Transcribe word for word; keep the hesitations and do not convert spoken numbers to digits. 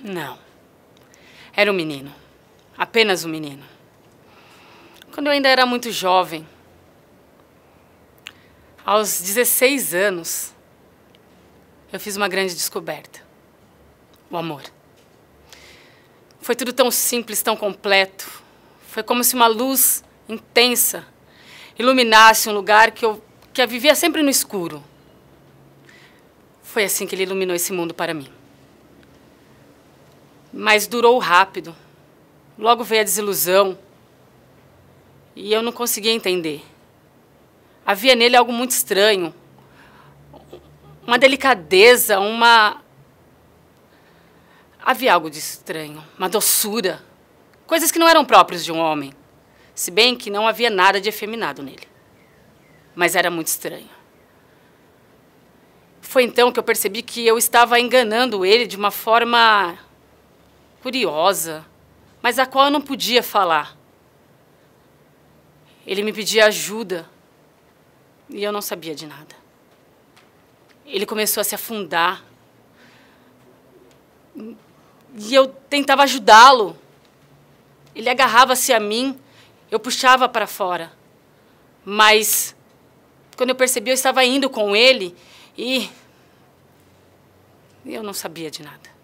Não. Era um menino. Apenas um menino. Quando eu ainda era muito jovem, aos dezesseis anos, eu fiz uma grande descoberta. O amor. Foi tudo tão simples, tão completo. Foi como se uma luz intensa iluminasse um lugar que eu que eu vivia sempre no escuro. Foi assim que ele iluminou esse mundo para mim. Mas durou rápido. Logo veio a desilusão. E eu não conseguia entender. Havia nele algo muito estranho. Uma delicadeza, uma... Havia algo de estranho, uma doçura. Coisas que não eram próprias de um homem. Se bem que não havia nada de efeminado nele. Mas era muito estranho. Foi então que eu percebi que eu estava enganando ele de uma forma curiosa, mas a qual eu não podia falar. Ele me pedia ajuda e eu não sabia de nada. Ele começou a se afundar e eu tentava ajudá-lo. Ele agarrava-se a mim, eu puxava para fora, mas quando eu percebi, eu estava indo com ele e eu não sabia de nada.